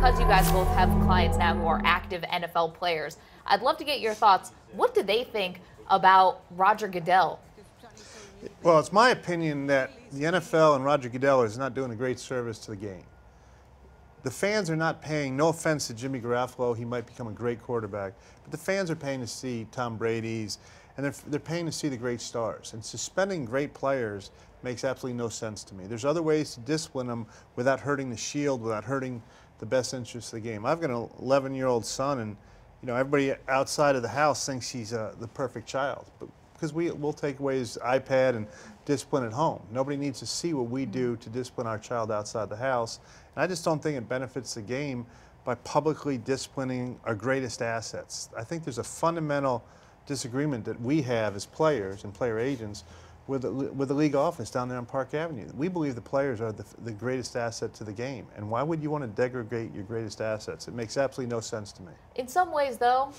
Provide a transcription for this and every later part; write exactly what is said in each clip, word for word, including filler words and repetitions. because you guys both have clients now who are active N F L players, I'd love to get your thoughts. What do they think about Roger Goodell? Well, it's my opinion that the N F L and Roger Goodell is not doing a great service to the game. The fans are not paying, no offense to Jimmy Garoppolo, he might become a great quarterback, but the fans are paying to see Tom Brady's, and they're, they're paying to see the great stars. And suspending great players makes absolutely no sense to me. There's other ways to discipline them without hurting the shield, without hurting the best interests of the game. I've got an eleven-year-old son, and you know, everybody outside of the house thinks he's uh, the perfect child, but because we will take away his iPad and discipline at home. Nobody needs to see what we do to discipline our child outside the house. And I just don't think it benefits the game by publicly disciplining our greatest assets. I think there's a fundamental disagreement that we have as players and player agents with the, with the league office down there on Park Avenue. We believe the players are the, the greatest asset to the game. And why would you want to degrade your greatest assets? It makes absolutely no sense to me. In some ways, though,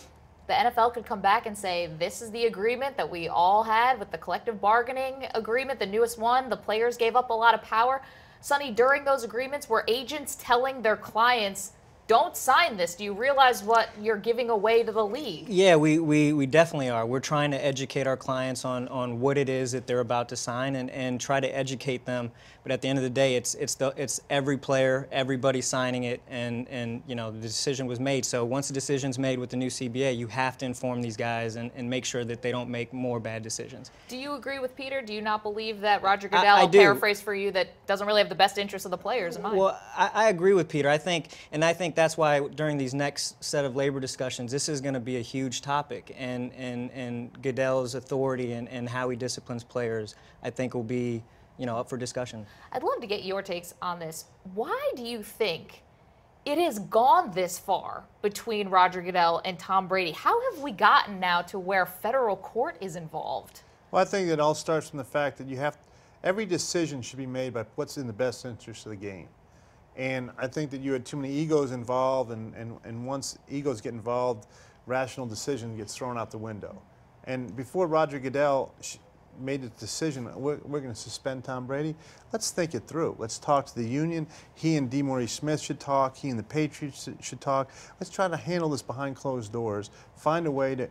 the N F L could come back and say, this is the agreement that we all had with the collective bargaining agreement, the newest one. The players gave up a lot of power. Sonny, during those agreements, were agents telling their clients, don't sign this? Do you realize what you're giving away to the league? Yeah, we, we, we definitely are. We're trying to educate our clients on, on what it is that they're about to sign and, and try to educate them. But at the end of the day, it's, it's, the, it's every player, everybody signing it, and, and you know, the decision was made. So once the decision's made with the new C B A, you have to inform these guys and, and make sure that they don't make more bad decisions. Do you agree with Peter? Do you not believe that Roger Goodell, I, I paraphrase for you, that doesn't really have the best interest of the players in mind? Well, I, I agree with Peter. I think, and I think that That's why during these next set of labor discussions, this is going to be a huge topic, and, and, and Goodell's authority and, and how he disciplines players, I think, will be, you know, up for discussion. I'd love to get your takes on this. Why do you think it has gone this far between Roger Goodell and Tom Brady? How have we gotten now to where federal court is involved? Well, I think it all starts from the fact that you have, every decision should be made by what's in the best interest of the game. And I think that you had too many egos involved, and, and, and once egos get involved, rational decision gets thrown out the window. And before Roger Goodell made the decision, we're, we're going to suspend Tom Brady, let's think it through. Let's talk to the union. He and D. Maurice Smith should talk. He and the Patriots should talk. Let's try to handle this behind closed doors. Find a way to,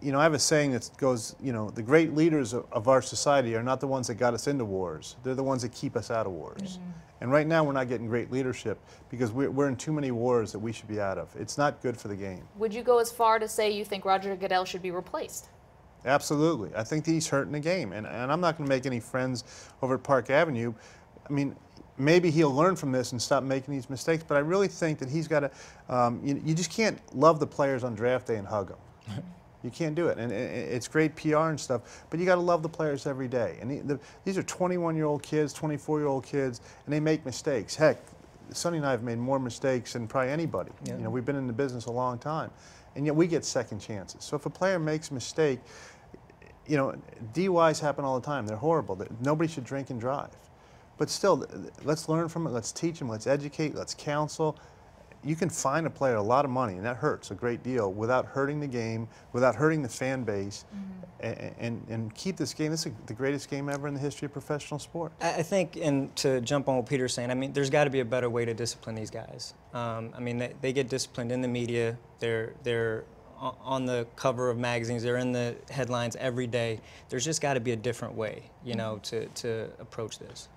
you know, I have a saying that goes, you know, the great leaders of, of our society are not the ones that got us into wars. They're the ones that keep us out of wars. Mm-hmm. And right now, we're not getting great leadership because we're, we're in too many wars that we should be out of. It's not good for the game. Would you go as far to say you think Roger Goodell should be replaced? Absolutely. I think that he's hurting the game. And, and I'm not going to make any friends over at Park Avenue. I mean, maybe he'll learn from this and stop making these mistakes. But I really think that he's got to, um, you, you just can't love the players on draft day and hug them. You can't do it, and it's great P R and stuff, but you got to love the players every day. And the, these are twenty-one-year-old kids, twenty-four-year-old kids, and they make mistakes. Heck, Sonny and I have made more mistakes than probably anybody. Yeah. You know, we've been in the business a long time, and yet we get second chances. So if a player makes a mistake, you know, D U Is happen all the time. They're horrible. Nobody should drink and drive. But still, let's learn from it. Let's teach them. Let's educate. Let's counsel. You can fine a player a lot of money, and that hurts a great deal, without hurting the game, without hurting the fan base, mm-hmm. and, and, and keep this game. This is the greatest game ever in the history of professional sport. I think, and to jump on what Peter's saying, I mean, there's got to be a better way to discipline these guys. Um, I mean, they, they get disciplined in the media. They're, they're on the cover of magazines. They're in the headlines every day. There's just got to be a different way, you know, to, to approach this.